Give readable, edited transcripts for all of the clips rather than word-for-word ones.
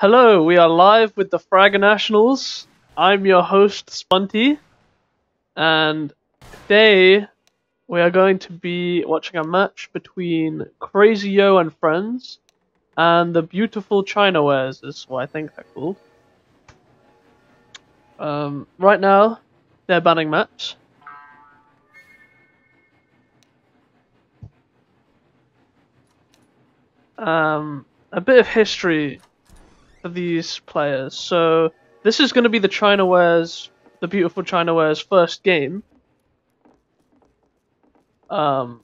Hello, we are live with the Fragonationals. I'm your host, Spunty, and today we are going to be watching a match between craZy_y0 and Friends and the beautiful Chinawares is what I think they're called. Right now, they're banning maps. A bit of history for these players. So this is going to be the Chinawares, the beautiful Chinawares first game. But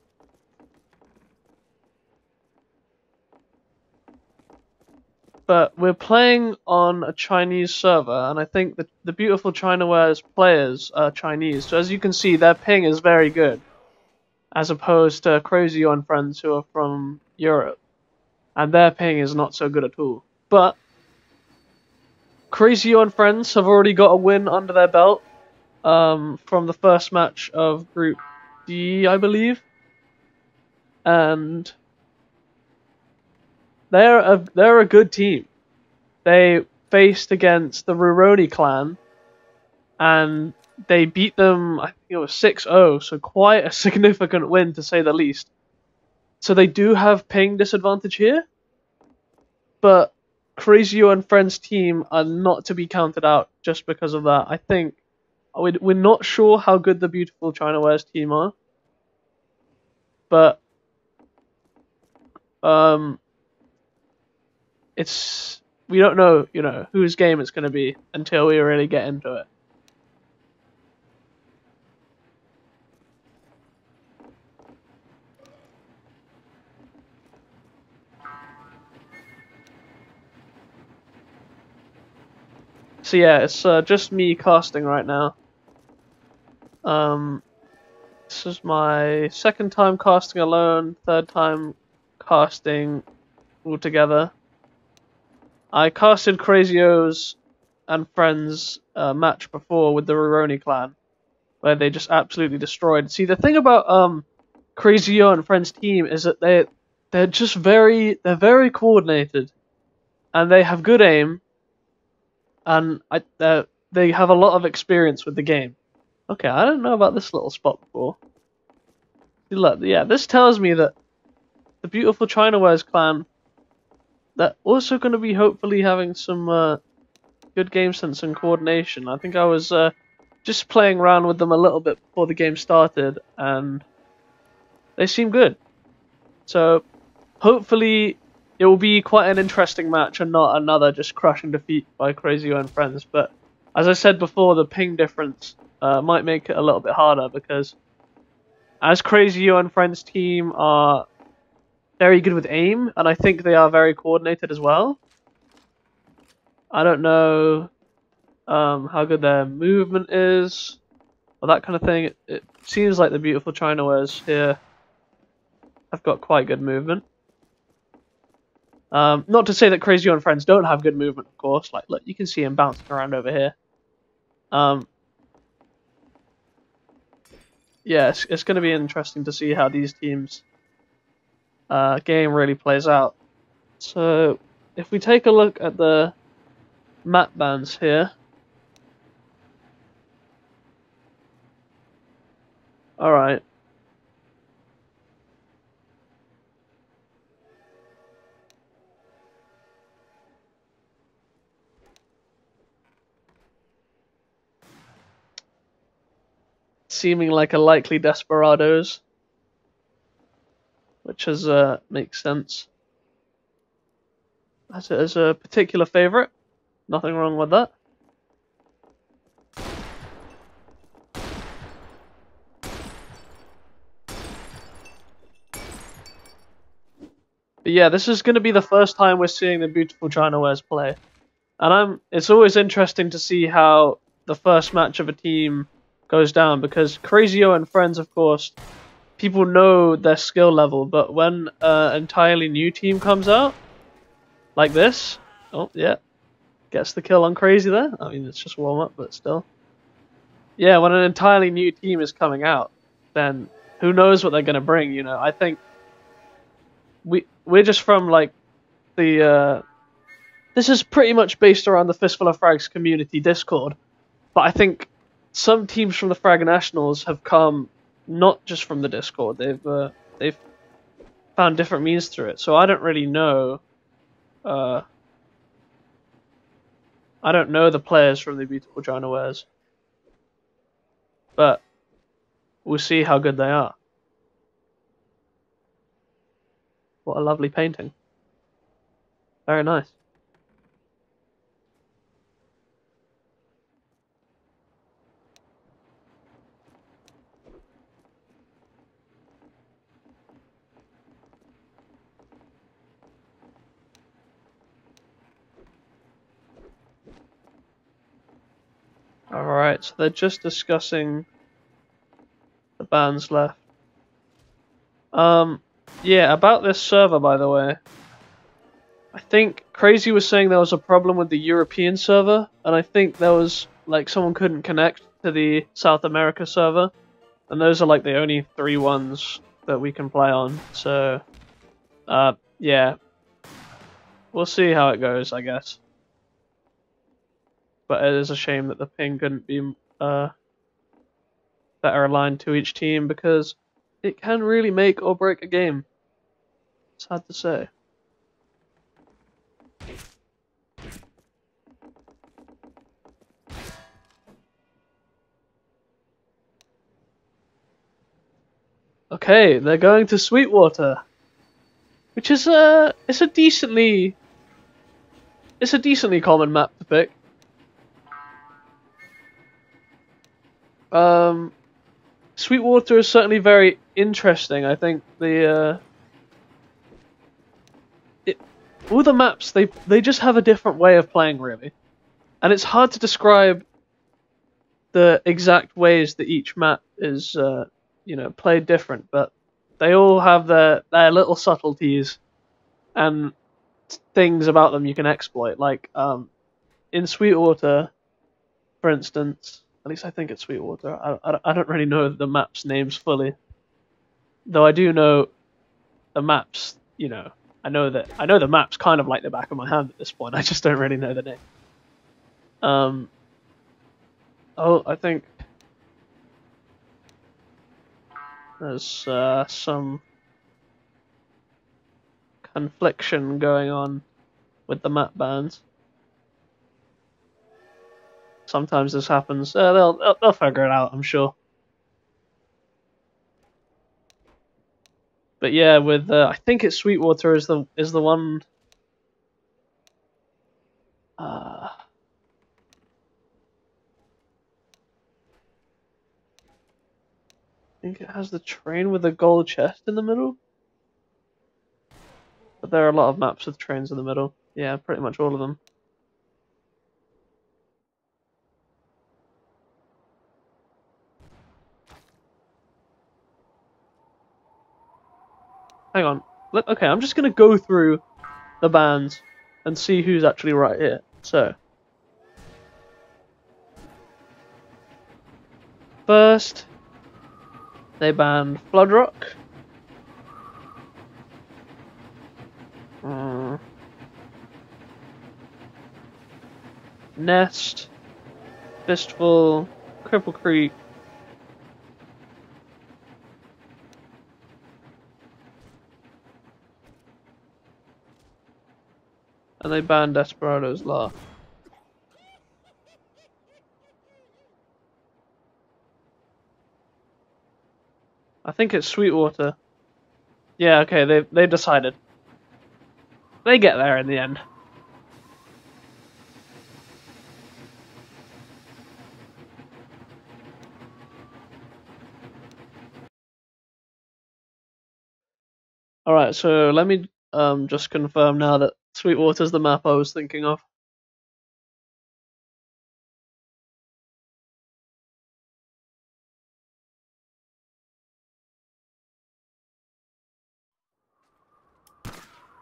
we're playing on a Chinese server, and I think that the beautiful Chinawares players are Chinese. So as you can see, their ping is very good, as opposed to craZy_y0 and Friends, who are from Europe, and their ping is not so good at all. But craZy_y0 and Friends have already got a win under their belt from the first match of Group D, I believe, and they're a good team. They faced against the Rurouni clan, and they beat them. I think it was 6-0, so quite a significant win to say the least. So they do have ping disadvantage here, but craZy_y0 and Friends team are not to be counted out just because of that. I think we're not sure how good the beautiful Chinawares team are, but we don't know, whose game it's going to be until we really get into it. So yeah, it's just me casting right now. This is my second time casting alone, third time casting altogether. I casted craZy_y0's and Friends match before with the Rurouni clan, where they just absolutely destroyed. See, the thing about craZy_y0 and Friends team is that they're just very coordinated, and they have good aim. And they have a lot of experience with the game. Okay, I didn't know about this little spot before. Look, yeah, this tells me that the beautiful Chinawares clan, they're also going to be hopefully having some good game sense and coordination. I think I was just playing around with them a little bit before the game started, and they seem good. So hopefully it will be quite an interesting match and not another just crushing defeat by craZy_y0 and Friends. But as I said before, the ping difference might make it a little bit harder, because as craZy_y0 and Friends team are very good with aim, and I think they are very coordinated as well. I don't know how good their movement is or that kind of thing. It seems like the beautiful Chinawares here have got quite good movement. Not to say that craZy_y0 and Friends don't have good movement, of course. Like, look, you can see him bouncing around over here. Yeah, it's going to be interesting to see how these teams' game really plays out. So, if we take a look at the map bans here. Alright. Seeming like a likely Desperados, which is makes sense, as a particular favorite. Nothing wrong with that. But yeah, this is going to be the first time we're seeing the beautiful Chinawares play, and it's always interesting to see how the first match of a team goes down, because craZy_y0 and Friends, of course, people know their skill level, but when an entirely new team comes out like this, oh yeah, gets the kill on craZy there. I mean, it's just warm up, but still. Yeah, when an entirely new team is coming out, then who knows what they're gonna bring? You know, I think we're just from like the This is pretty much based around the Fistful of Frags community Discord, but I think some teams from the Fragonationals have come not just from the Discord. They've found different means through it. So I don't really know. I don't know the players from the beautiful Chinawares, but we'll see how good they are. What a lovely painting. Very nice. Alright, so they're just discussing the bans left. Yeah, about this server, by the way. I think craZy was saying there was a problem with the European server, and I think there was, like, someone couldn't connect to the South America server, and those are, like, the only three ones that we can play on, so, yeah. We'll see how it goes, I guess. But it is a shame that the ping couldn't be better aligned to each team, because it can really make or break a game. It's hard to say. Okay, they're going to Sweetwater, which is a decently common map to pick. Sweetwater is certainly very interesting. I think all the maps they just have a different way of playing, really, and it's hard to describe the exact ways that each map is played different, but they all have their little subtleties and things about them you can exploit. Like in Sweetwater, for instance. At least I think it's Sweetwater. I don't really know the map's names fully, though I do know the maps. I know the maps kind of like the back of my hand at this point. I just don't really know the name. Oh, I think there's some confliction going on with the map bans. Sometimes this happens. They'll figure it out, I'm sure. But yeah, with I think it's Sweetwater is the one. I think it has the train with the gold chest in the middle. But there are a lot of maps with trains in the middle. Yeah, pretty much all of them. Hang on. Okay, I'm just going to go through the bans and see who's actually right here. So, first, they banned Floodrock. Nest, Fistful, Cripple Creek, and they banned Desperados Laugh. I think it's Sweetwater. Yeah, okay, they decided. They get there in the end. Alright, so let me just confirm now that Sweetwater's the map I was thinking of.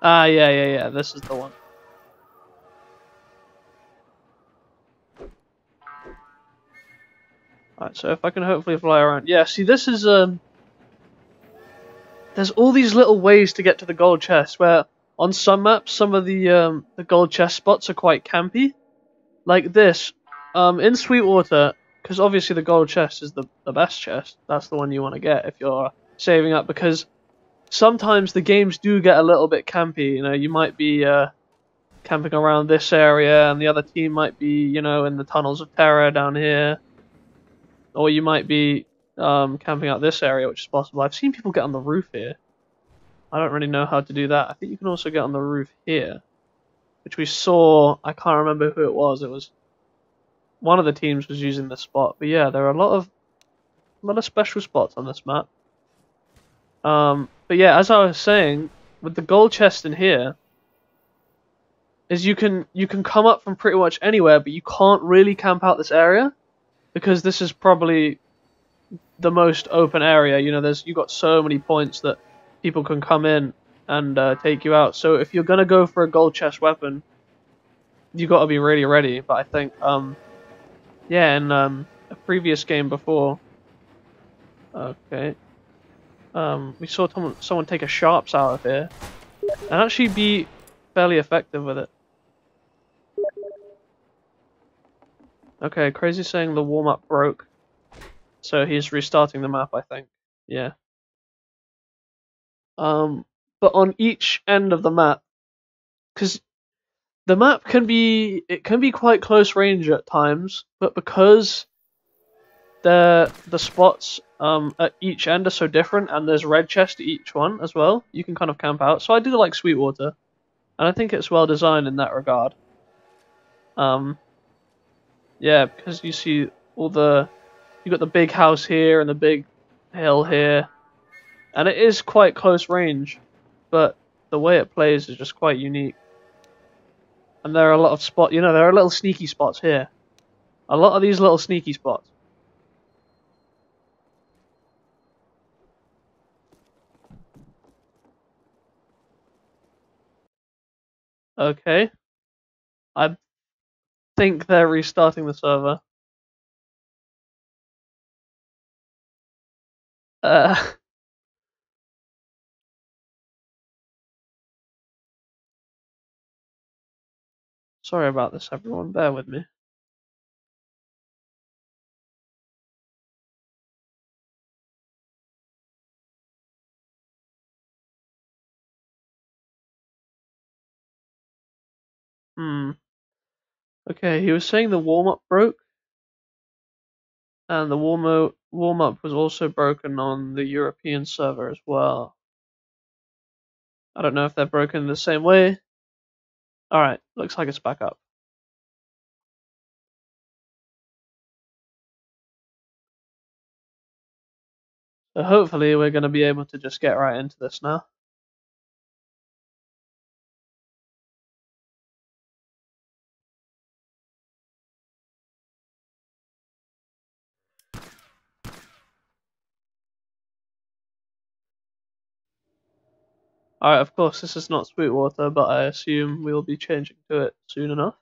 Ah, yeah, this is the one. Alright, so if I can hopefully fly around. Yeah, see, this is, there's all these little ways to get to the gold chest where On some maps, some of the gold chest spots are quite campy, like this. In Sweetwater, because obviously the gold chest is the best chest. That's the one you want to get if you're saving up, because sometimes the games do get a little bit campy. You know, you might be camping around this area, and the other team might be, you know, in the Tunnels of Terror down here, or you might be camping out this area, which is possible. I've seen people get on the roof here. I don't really know how to do that. I think you can also get on the roof here, which we saw. I can't remember who it was. It was one of the teams was using this spot. But yeah, there are a lot of special spots on this map. But yeah, as I was saying, with the gold chest in here, is you can come up from pretty much anywhere, but you can't really camp out this area because this is probably the most open area. You know, you've got so many points that people can come in and take you out. So if you're gonna go for a gold chest weapon, you gotta be really ready. But I think, yeah, in a previous game before, okay, we saw someone take a sharps out of here and actually be fairly effective with it. Okay, craZy saying the warm up broke, so he's restarting the map. I think, yeah. But on each end of the map, because the map can be quite close range at times, but because the spots at each end are so different, and there's red chest at each one as well, you can kind of camp out. So I do like Sweetwater, and I think it's well designed in that regard. Yeah, because you see you've got the big house here and the big hill here. And it is quite close range, but the way it plays is just quite unique. And there are a lot of spots, you know, there are little sneaky spots here. A lot of these little sneaky spots. Okay. I think they're restarting the server. Sorry about this, everyone. Bear with me. Okay, he was saying the warm-up broke. And the warm-up was also broken on the European server as well. I don't know if they're broken the same way. Alright, looks like it's back up. So hopefully we're going to be able to just get right into this now. Alright, of course this is not Sweetwater, but I assume we'll be changing to it soon enough.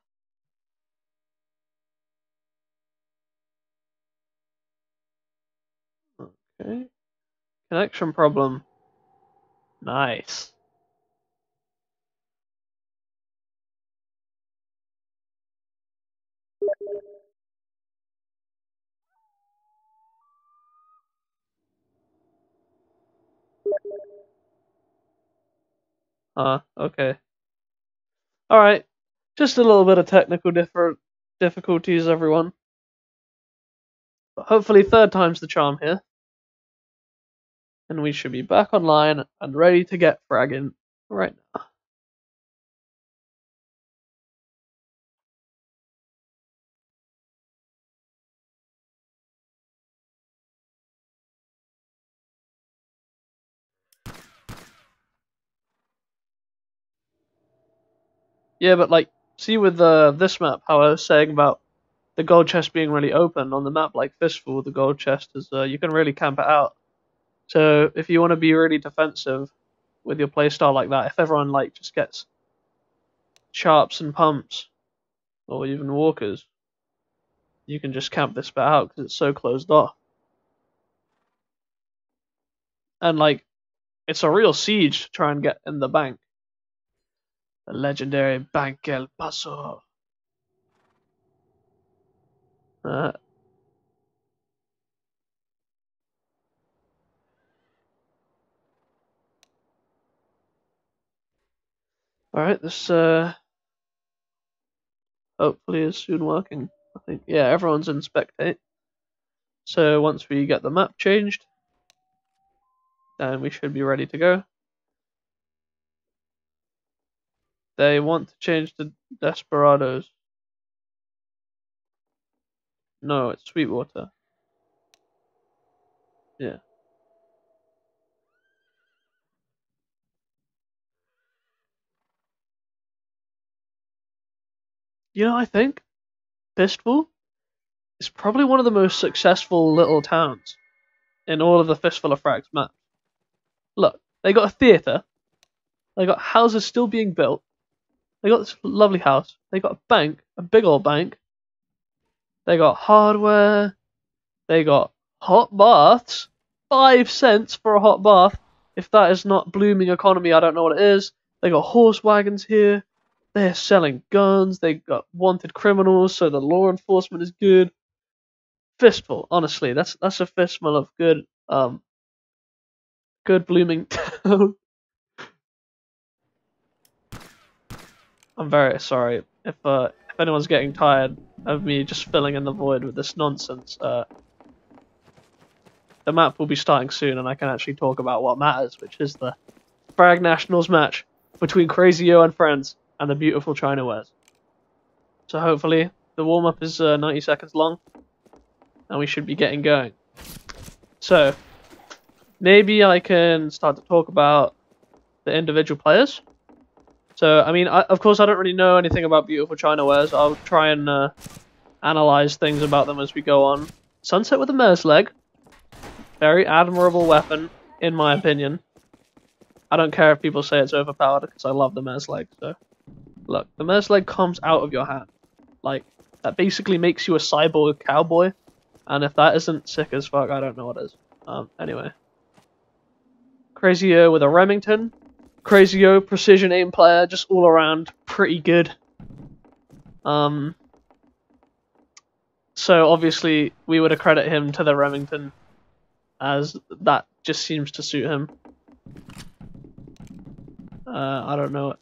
Okay. Connection problem. Nice. Okay. Alright, just a little bit of technical difficulties, everyone. But hopefully third time's the charm here. And we should be back online and ready to get fragging right now. Yeah, but like, see with this map, how I was saying about the gold chest being really open on the map, like Fistful, the gold chest is you can really camp it out. So if you want to be really defensive with your playstyle like that, if everyone like just gets sharps and pumps or even walkers, you can just camp this bit out because it's so closed off. And like, it's a real siege to try and get in the bank. the legendary Bankel Pasov. Alright, this hopefully is soon working, I think. Yeah, everyone's in spectate. So once we get the map changed, then we should be ready to go. They want to change to Desperados. No, it's Sweetwater. Yeah. You know, I think Fistful is probably one of the most successful little towns in all of the Fistful of Frags maps. Look, they got a theatre, they got houses still being built, they got this lovely house, they got a bank, a big old bank, they got hardware, they got hot baths, 5 cents for a hot bath. If that is not blooming economy, I don't know what it is. They got horse wagons here. They're selling guns, they got wanted criminals, so the law enforcement is good. Fistful, honestly, that's a fistful of good good blooming town. I'm very sorry if anyone's getting tired of me just filling in the void with this nonsense. The map will be starting soon and I can actually talk about what matters, which is the Fragonationals match between craZy_y0 and Friends and the beautiful Chinawares. So hopefully the warm-up is 90 seconds long and we should be getting going. So maybe I can start to talk about the individual players. So I mean, of course I don't really know anything about beautiful Chinawares. I'll try and analyze things about them as we go on. Sunset with a mare's leg, very admirable weapon in my opinion. I don't care if people say it's overpowered because I love the mare's leg. So look, the mare's leg comes out of your hand. Like, that basically makes you a cyborg cowboy. And if that isn't sick as fuck, I don't know what is. Anyway. craZy_y0 with a Remington. craZy_y0, precision aim player, just all around pretty good. So obviously we would accredit him to the Remington, as that just seems to suit him. I don't know.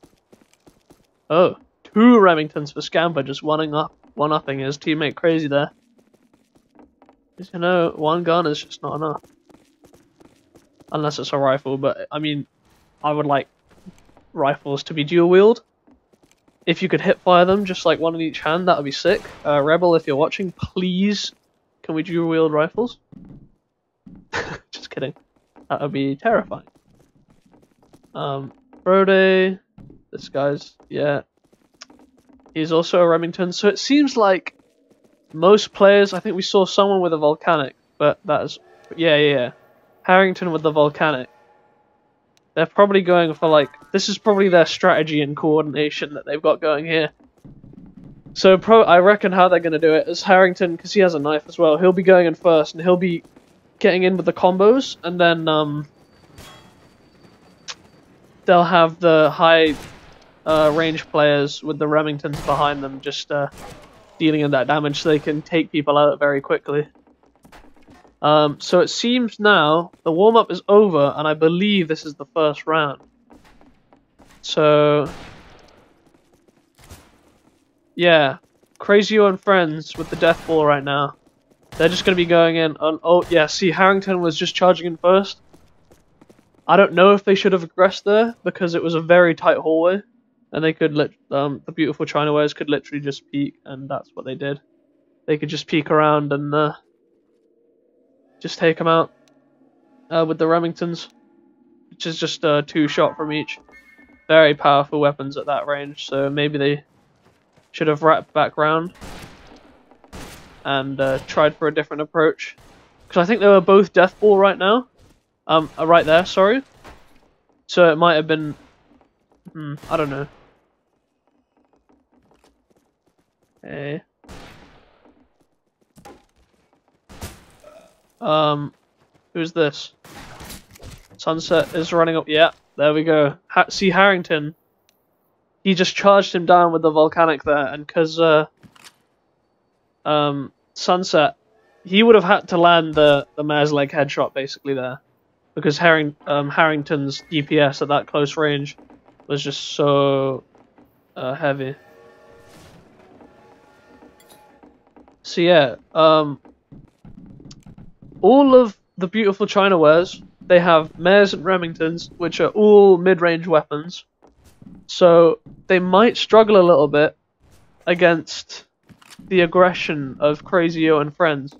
Oh, 2 Remingtons for Scamper, just one-upping his teammate craZy there. Because, you know, one gun is just not enough. Unless it's a rifle, but I mean, I would like rifles to be dual-wield. If you could hip-fire them, just like one in each hand, that would be sick. Rebel, if you're watching, please, can we dual-wield rifles? Just kidding. That would be terrifying. Prode, this guy's, yeah, he's also a Remington, so it seems like most players, I think we saw someone with a volcanic, but that is, yeah, Harrington with the volcanic. They're probably going for, like, this is probably their strategy and coordination that they've got going here. So I reckon how they're going to do it is Harrington, because he has a knife as well, he'll be going in first, and he'll be getting in with the combos, and then, they'll have the high range players with the Remingtons behind them just dealing in that damage, so they can take people out very quickly. So it seems now the warm-up is over, and I believe this is the first round. So yeah, craZy_y0 and Friends with the death ball right now. They're just going to be going in on, oh yeah, see, Harrington was just charging in first. I don't know if they should have aggressed there, because it was a very tight hallway, and they could let the beautiful Chinawares could literally just peek, and that's what they did. They could just peek around and just take them out with the Remingtons, which is just 2 shot from each. Very powerful weapons at that range, so maybe they should have wrapped back round and tried for a different approach, because I think they were both death ball right now. Right there, sorry. So it might have been, I don't know. Hey. Who's this? Sunset is running up. Yeah, there we go. See, Harrington he just charged him down with the volcanic there, and because Sunset, he would have had to land the mare's leg headshot basically there, because Harrington's DPS at that close range was just so heavy. So yeah, all of the beautiful Chinawares, they have mares and Remingtons, which are all mid-range weapons. So they might struggle a little bit against the aggression of craZy_y0 and Friends.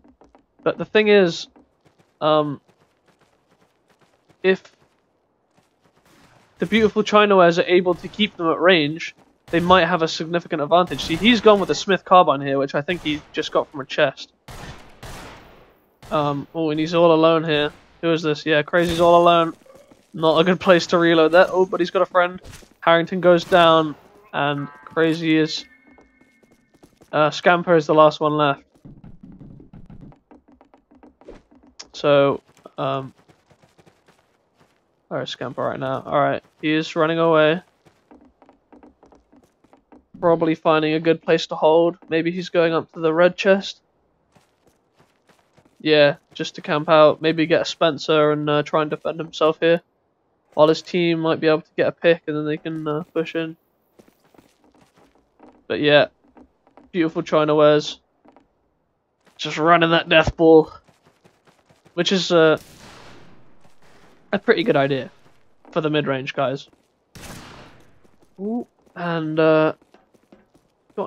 But the thing is, if the beautiful Chinawares are able to keep them at range, they might have a significant advantage. See, he's gone with a Smith carbine here, which I think he just got from a chest. Oh, and he's all alone here. Who is this? Yeah, craZy's all alone. Not a good place to reload that. Oh, but he's got a friend. Harrington goes down, and craZy is... Scamper is the last one left. So, where is Scamper right now? Alright, he is running away. Probably finding a good place to hold. Maybe he's going up to the red chest. Yeah, just to camp out. Maybe get a Spencer and try and defend himself here. While his team might be able to get a pick, and then they can push in. But yeah, beautiful Chinawares. Just running that death ball. Which is a pretty good idea for the mid-range guys. Ooh, and got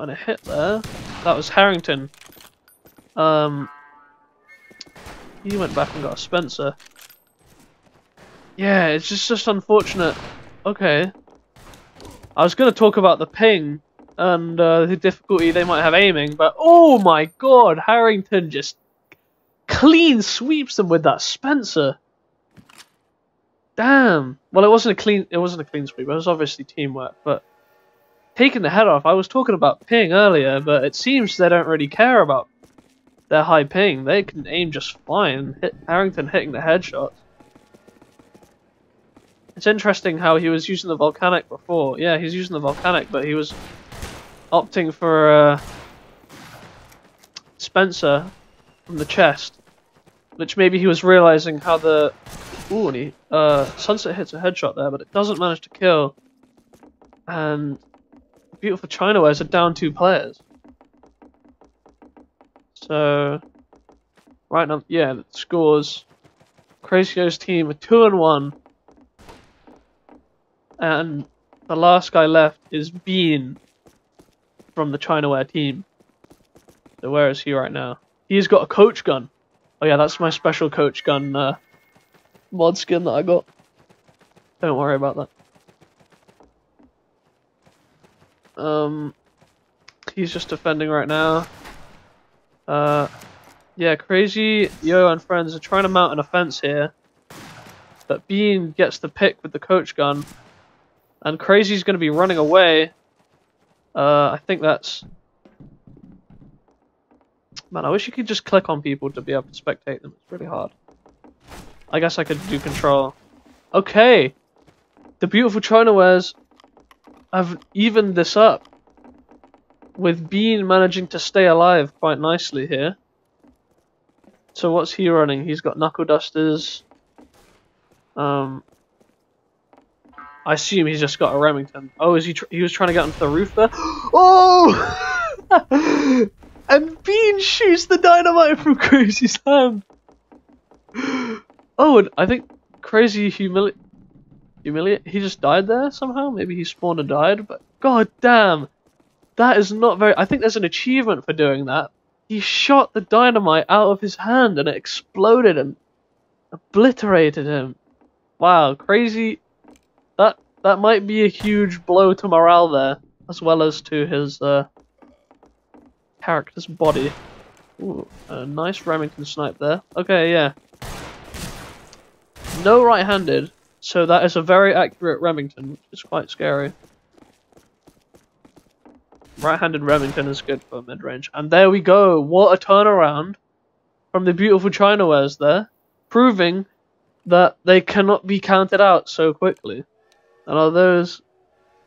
in a hit there. That was Harrington. He went back and got a Spencer. Yeah, it's just unfortunate. Okay. I was going to talk about the ping and the difficulty they might have aiming, but oh my god, Harrington just clean sweeps them with that Spencer. Damn. Well, it wasn't a clean sweep. It was obviously teamwork, but taking the head off. I was talking about ping earlier, but it seems they don't really care about their high ping. They can aim just fine. Harrington hitting the headshots. It's interesting how he was using the volcanic before. Yeah, he's using the volcanic, but he was opting for Spencer from the chest, which maybe he was realizing how the... Ooh, and he, Sunset hits a headshot there, but it doesn't manage to kill. And beautiful Chinawares are down 2 players. So, right now, yeah, it scores. craZy_y0's team are 2-1. And the last guy left is Bean from the Chinaware team. So where is he right now? He's got a coach gun. Oh yeah, that's my special coach gun mod skin that I got. Don't worry about that. He's just defending right now. Yeah, craZy_y0 and Friends are trying to mount an offense here, but Bean gets the pick with the coach gun, and craZy's going to be running away. I think that's... Man, I wish you could just click on people to be able to spectate them. It's really hard. I guess I could do control. Okay! The beautiful Chinawares have evened this up, with Bean managing to stay alive quite nicely here. So what's he running? He's got knuckle dusters. I assume he's just got a Remington. Oh, is he was trying to get onto the roof there? Oh! And Bean shoots the dynamite from craZy's hand. Oh, and I think craZy humiliate. He just died there somehow. Maybe he spawned and died, but god damn. That is not very... I think there's an achievement for doing that. He shot the dynamite out of his hand and it exploded and obliterated him. Wow, craZy. That might be a huge blow to morale there, as well as to his character's body. Ooh, a nice Remington snipe there. Okay, yeah. No right-handed, so that is a very accurate Remington, which is quite scary. Right-handed Remington is good for mid-range. And there we go. What a turnaround from the beautiful Chinawares there, proving that they cannot be counted out so quickly. And are those...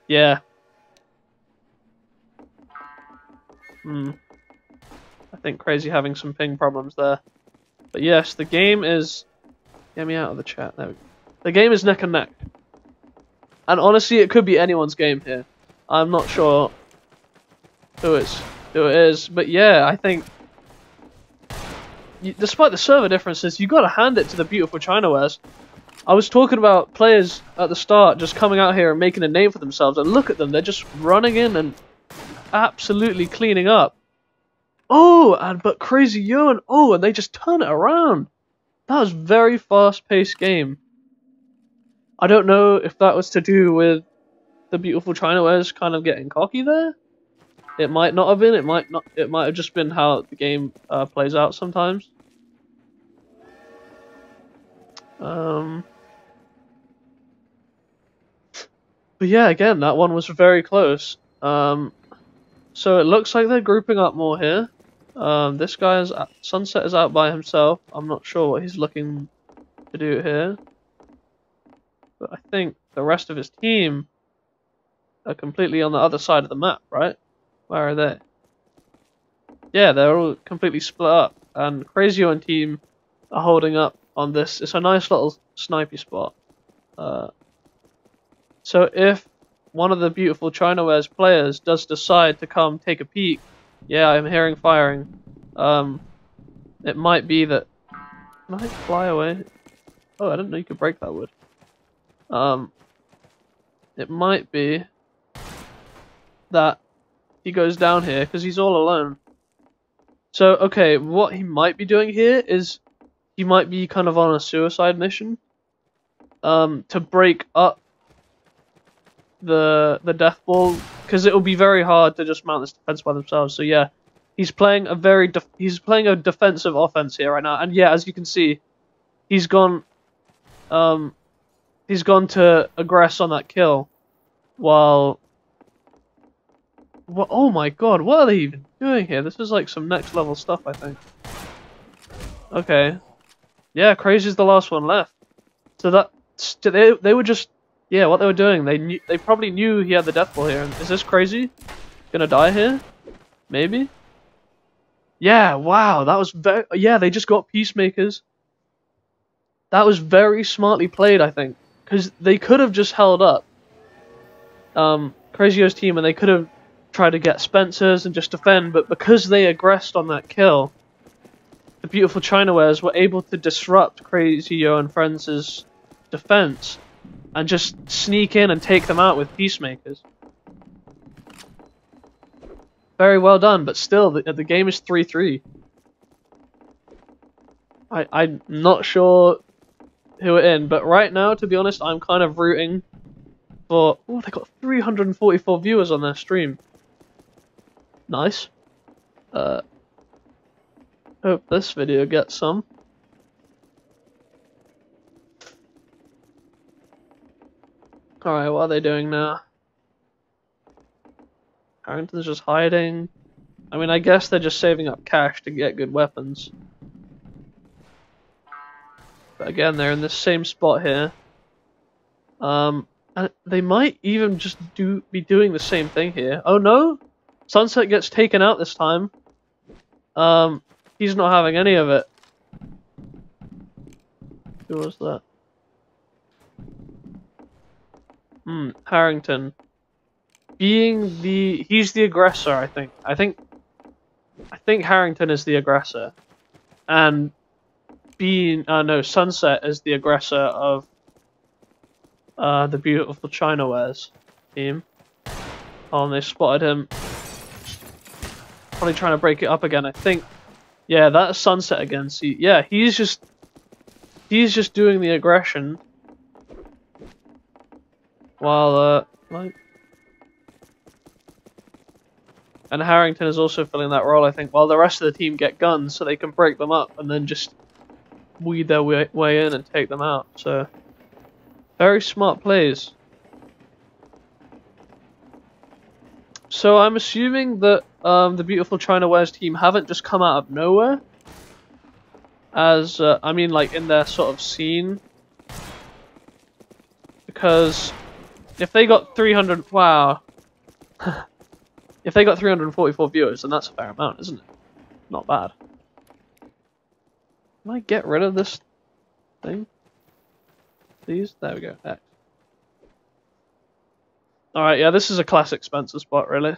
Yeah. I think craZy having some ping problems there. But yes, the game is... Get me out of the chat. There we go. The game is neck and neck. And honestly, it could be anyone's game here. I'm not sure who it is. But yeah, I think... Despite the server differences, you got to hand it to the beautiful Chinawares. I was talking about players at the start just coming out here and making a name for themselves. And look at them, they're just running in and absolutely cleaning up. Oh, but craZy_y0 and oh, and they just turn it around. That was very fast-paced game. I don't know if that was to do with the beautiful Chinawares kind of getting cocky there. It might not have been. It might not. It might have just been how the game plays out sometimes. But yeah, again, that one was very close. So it looks like they're grouping up more here. This guy is Sunset is out by himself. I'm not sure what he's looking to do here, but I think the rest of his team are completely on the other side of the map, right? Where are they? Yeah, they're all completely split up, and craZy_y0 and team are holding up on this. It's a nice little snipey spot. So if one of the beautiful Chinawares players does decide to come take a peek, yeah, I'm hearing firing. It might be that... Can I fly away? Oh, I didn't know you could break that wood. It might be that he goes down here because he's all alone. So, okay, what he might be doing here is he might be kind of on a suicide mission to break up the death ball, because it will be very hard to just mount this defense by themselves. So yeah, he's playing a defensive offense here right now, and yeah, as you can see, he's gone to aggress on that kill, while. What, oh my god, what are they even doing here? This is like some next level stuff, I think. Okay. Yeah, craZy_y0's the last one left. So that they were just, yeah, what they were doing. They probably knew he had the death ball here. Is this craZy_y0 gonna die here? Maybe? Yeah, wow, that was very, yeah, they just got peacemakers. That was very smartly played, I think, because they could have just held up craZy_y0's team, and they could have tried to get Spencer's and just defend, but because they aggressed on that kill, the beautiful Chinawares were able to disrupt craZy_y0 and Friends' defense and just sneak in and take them out with peacemakers. Very well done, but still, the game is 3-3. I'm not sure who we're in, but right now, to be honest, I'm kind of rooting for... Oh, they got 344 viewers on their stream. Nice. Hope this video gets some. Alright, what are they doing now? Harrington's just hiding. I mean, I guess they're just saving up cash to get good weapons. But again, they're in the same spot here. And they might even just be doing the same thing here. Oh no! Sunset gets taken out this time. He's not having any of it. Who was that? Harrington. He's the aggressor, I think. I think Harrington is the aggressor. And Sunset is the aggressor of the beautiful Chinawares team. Oh, and they spotted him. Probably trying to break it up again, I think. Yeah, that's Sunset again. See, yeah, he's just doing the aggression while and Harrington is also filling that role, I think, while the rest of the team get guns so they can break them up and then just weed their way in and take them out. So very smart plays. So I'm assuming that the beautiful Chinawares team haven't just come out of nowhere, as I mean, like in their sort of scene, because if they got 300, wow, If they got 344 viewers, then that's a fair amount, isn't it? Not bad. Can I get rid of this thing? These? There we go. X. Alright, yeah, this is a classic Spencer spot, really.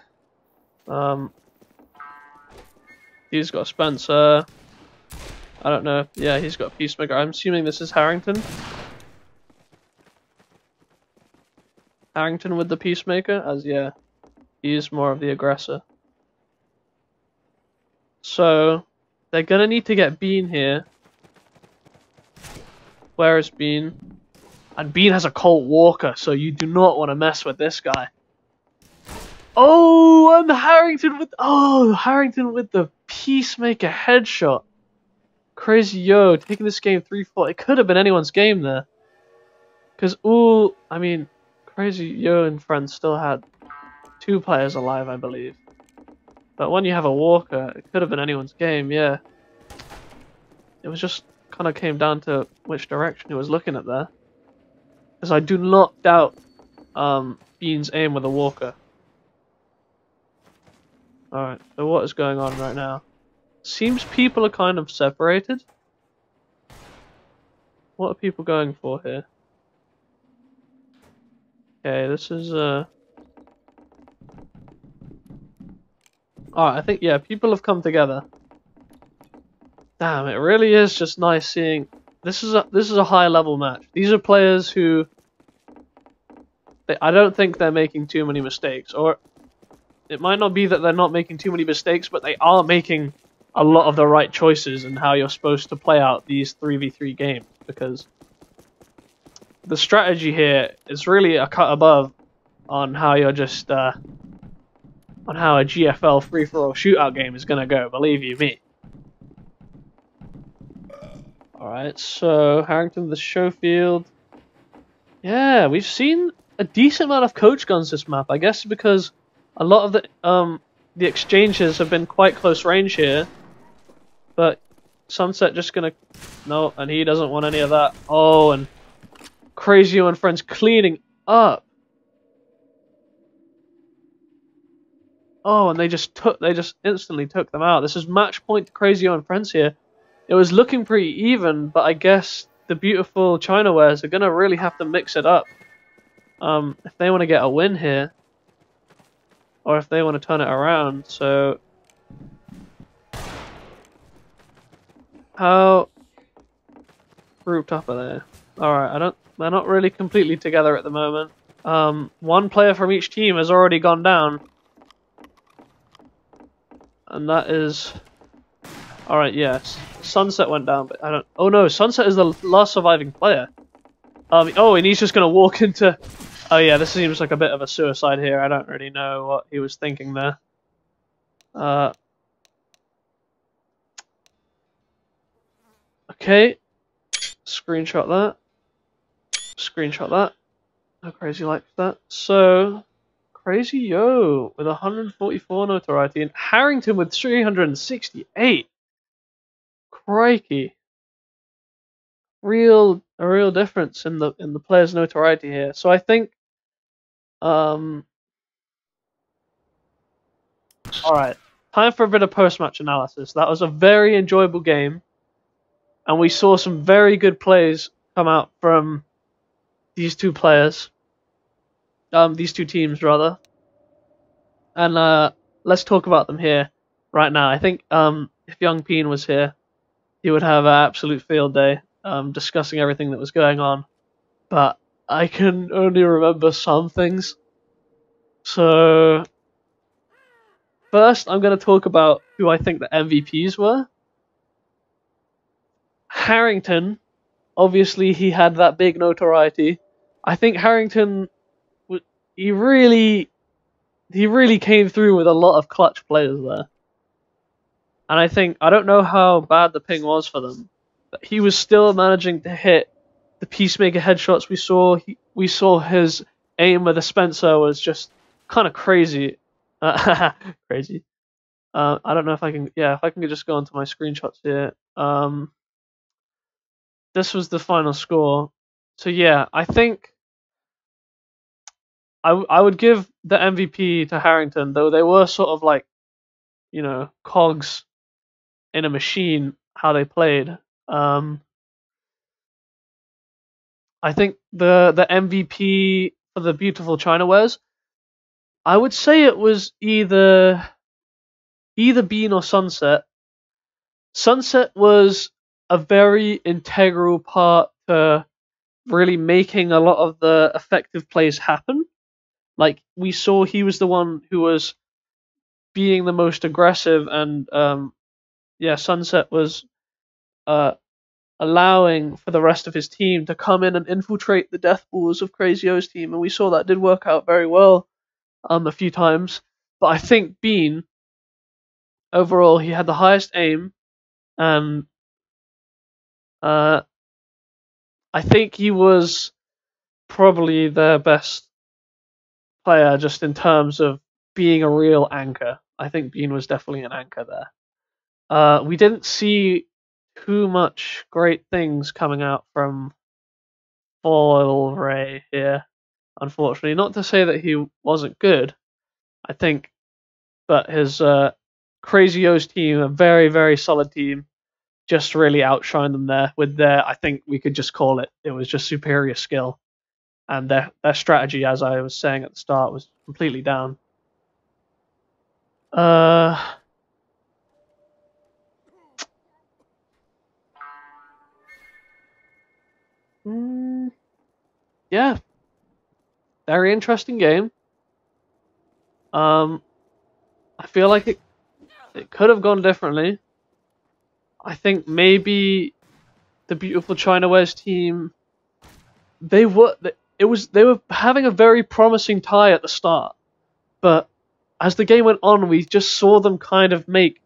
He's got Spencer. I don't know. Yeah, he's got Peacemaker. I'm assuming this is Harrington. Harrington with the Peacemaker, as yeah, he's more of the aggressor. So they're gonna need to get Bean here. Where is Bean? And Bean has a Colt Walker, so you do not want to mess with this guy. Oh, and Harrington with the Peacemaker headshot. craZy_y0 taking this game 3-4. It could have been anyone's game there. Cause ooh, I mean, craZy_y0 and Friends still had 2 players alive, I believe. But when you have a Walker, it could have been anyone's game, yeah. It was just kind of came down to which direction he was looking at there. Because I do not doubt Bean's aim with a Walker. Alright, so what is going on right now? Seems people are kind of separated. What are people going for here? Okay, this is alright, I think, yeah, people have come together. Damn, it really is just nice seeing. This is a high level match. These are players who I don't think they're making too many mistakes, or it might not be that they're not making too many mistakes, but they are making a lot of the right choices in how you're supposed to play out these 3v3 games, because the strategy here is really a cut above on how you're just, on how a GFL free-for-all shootout game is going to go, believe you me. Alright, so Harrington the show field. Yeah, we've seen a decent amount of coach guns this map, I guess because a lot of the exchanges have been quite close range here, but Sunset just gonna no, and he doesn't want any of that. Oh, and craZy_y0 and Friends cleaning up. Oh, and they just instantly took them out. This is match point to craZy_y0 and Friends here. It was looking pretty even, but I guess the beautiful Chinawares are gonna really have to mix it up if they want to get a win here. Or if they want to turn it around, so how grouped up are they? Alright, they're not really completely together at the moment. One player from each team has already gone down. And that is alright, yes. Sunset went down, but I don't Sunset is the last surviving player. Oh, and he's just gonna walk into oh yeah, this seems like a bit of a suicide here. I don't really know what he was thinking there. Okay. Screenshot that. Screenshot that. How craZy like that. So, craZy_y0 with 144 notoriety and Harrington with 368. Crikey. A real difference in the player's notoriety here. So I think alright, time for a bit of post-match analysis. That was a very enjoyable game, and we saw some very good plays come out from these two players, these two teams rather, and let's talk about them here right now. I think if Yung Peen was here, he would have an absolute field day discussing everything that was going on, but I can only remember some things. So first I'm going to talk about who I think the MVPs were. Harrington, obviously he had that big notoriety. I think Harrington, he really came through with a lot of clutch players there. And I think, I don't know how bad the ping was for them, but he was still managing to hit the Peacemaker headshots we saw. We saw his aim with the Spencer was just kind of craZy. CraZy. I don't know if I can. Yeah, if I can just go onto my screenshots here. This was the final score. So yeah, I think I would give the MVP to Harrington, though they were sort of like, you know, cogs in a machine, how they played. I think the MVP for the beautiful Chinawares, I would say it was either Bean or Sunset. Sunset was a very integral part to really making a lot of the effective plays happen. Like, we saw he was the one who was being the most aggressive, and yeah, Sunset was allowing for the rest of his team to come in and infiltrate the death balls of craZy_y0's team, and we saw that did work out very well a few times. But I think Bean, overall, he had the highest aim, and I think he was probably their best player just in terms of being a real anchor. I think Bean was definitely an anchor there. We didn't see too much great things coming out from fo1ray here, unfortunately. Not to say that he wasn't good, I think, but his craZy_y0's team, a very, very solid team, just really outshined them there with their, I think we could just call it, it was just superior skill. And their strategy, as I was saying at the start, was completely down. Yeah. Very interesting game. I feel like it could have gone differently. I think maybe the beautiful Chinawares team, they were having a very promising tie at the start, but as the game went on, we just saw them kind of make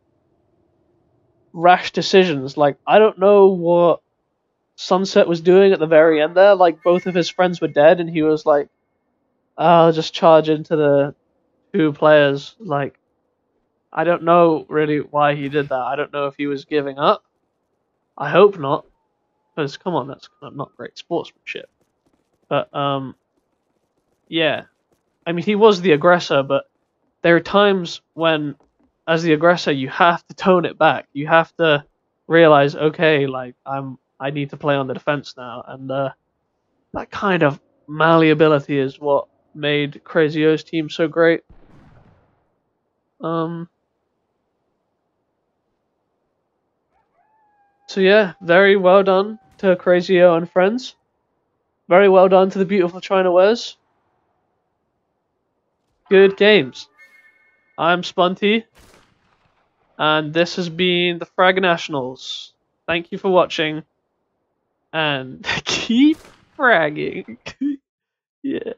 rash decisions. Like, I don't know what Sunset was doing at the very end there. Like, both of his friends were dead, and he was like, "I'll just charge into the two players." Like, I don't know really why he did that. I don't know if he was giving up. I hope not, because come on, that's not great sportsmanship. But yeah, I mean, he was the aggressor, but there are times when, as the aggressor, you have to tone it back. You have to realize, okay, like I need to play on the defense now, and that kind of malleability is what made craZy_y0's team so great. So yeah, very well done to craZy_y0 and friends. Very well done to the beautiful Chinawares. Good games. I'm Spunty, and this has been the Fragonationals. Thank you for watching, and keep fragging. Yeah.